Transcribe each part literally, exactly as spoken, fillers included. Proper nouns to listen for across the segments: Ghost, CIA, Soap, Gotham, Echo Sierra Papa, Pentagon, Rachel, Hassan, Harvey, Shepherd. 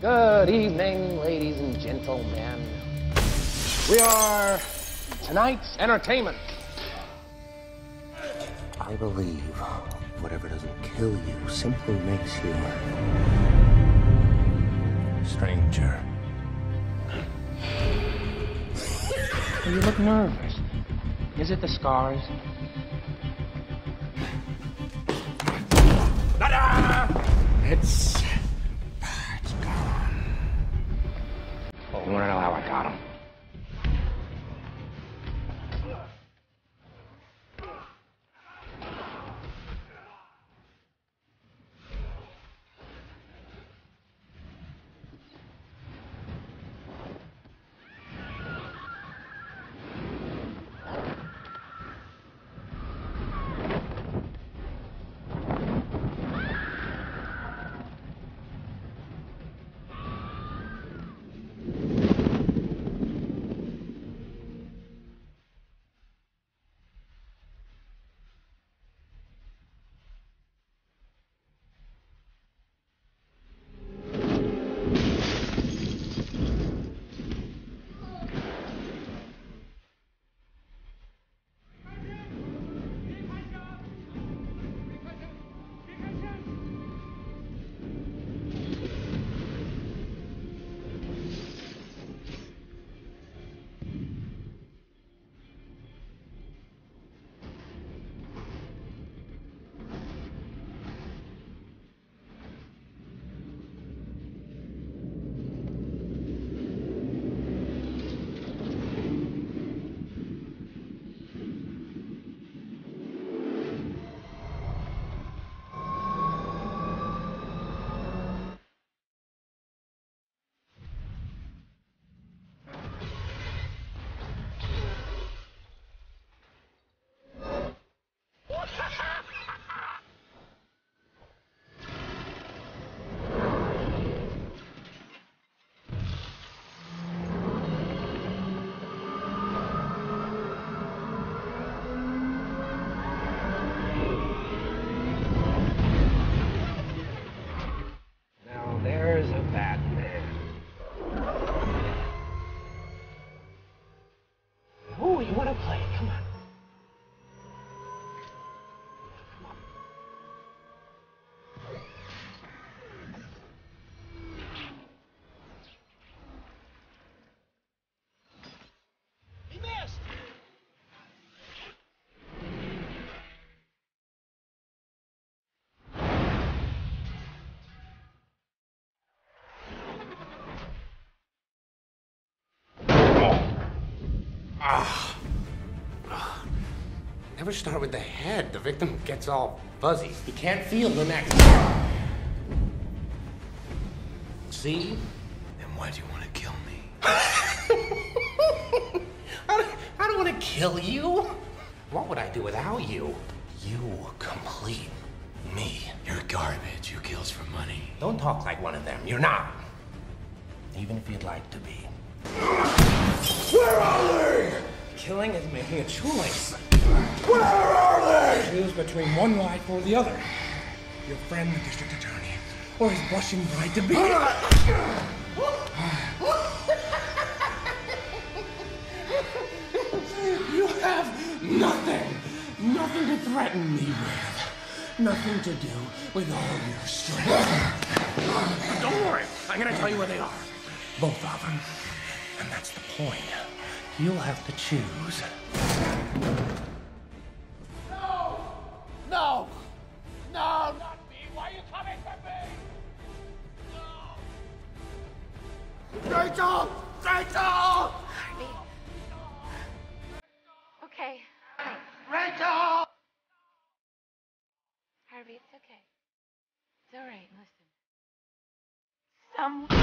Good evening, ladies and gentlemen. We are tonight's entertainment. I believe whatever doesn't kill you simply makes you a stranger. You look nervous. Is it the scars? It's... it's gone. But we want to know how I got him. Never start with the head. The victim gets all fuzzy. He can't feel the neck. See? Then why do you want to kill me? I don't, I don't want to kill you. What would I do without you? You complete me. You're garbage who kills for money. Don't talk like one of them. You're not. Even if you'd like to be. Where are they? Killing is making a choice. Where are they? Choose between one life or the other. Your friend, the district attorney, or his blushing bride to be. You have nothing, nothing to threaten me with, nothing to do with all your strength. Don't worry, I'm gonna tell you where they are. Both of them, and that's the point. You'll have to choose. No! No! No, not me! Why are you coming for me? No! Rachel! Rachel! Harvey. Okay. Rachel! Harvey, it's okay. It's all right, listen. Someone...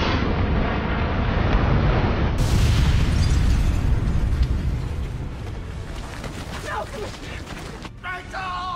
Rachel!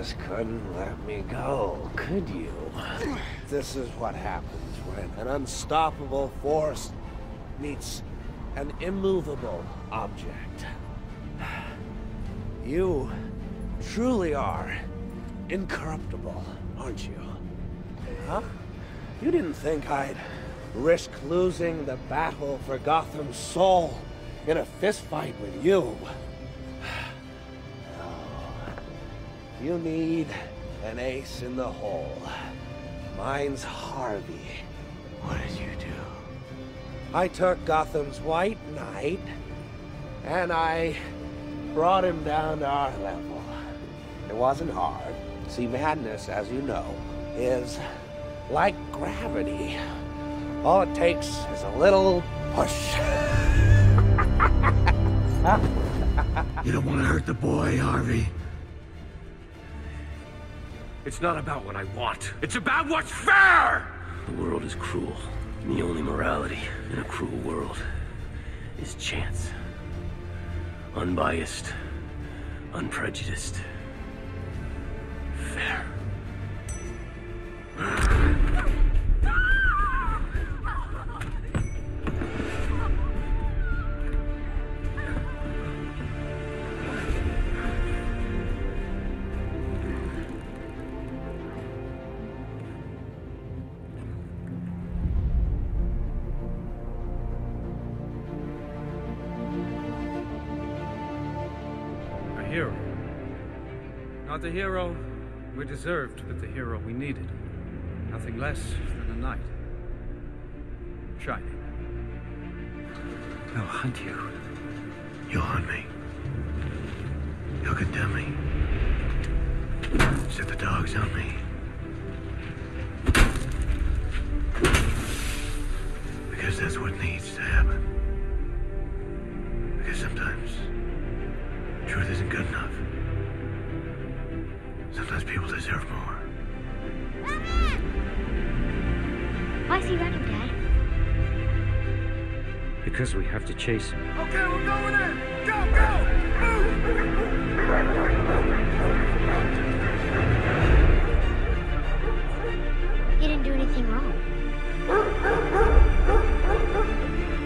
just couldn't let me go, could you? This is what happens when an unstoppable force meets an immovable object. You truly are incorruptible, aren't you? Huh? You didn't think I'd risk losing the battle for Gotham's soul in a fistfight with you. No. You need an ace in the hole. Mine's Harvey. What did you do? I took Gotham's White Knight, and I brought him down to our level. It wasn't hard. See, madness, as you know, is like gravity. All it takes is a little push. You don't want to hurt the boy, Harvey. It's not about what I want. It's about what's fair! The world is cruel. And the only morality in a cruel world is chance. Unbiased, unprejudiced, fair. Hero. Not the hero we deserved, but the hero we needed. Nothing less than a knight. Shining. I'll hunt you. You'll hunt me. You'll condemn me. Set the dogs on me. Because that's what needs to happen. Because sometimes truth isn't good enough. Sometimes people deserve more. Why is he running, Dad? Because we have to chase him. Okay, we're going in! Go, go! Move! He didn't do anything wrong.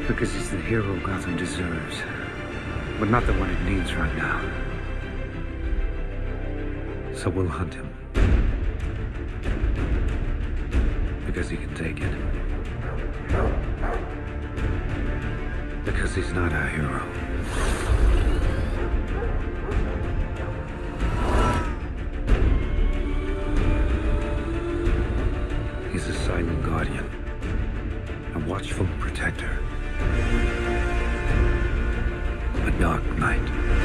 Because he's the hero Gotham deserves. But not the one it needs right now. So we'll hunt him. Because he can take it. Because he's not our hero. He's a silent guardian. A watchful protector. A dark night.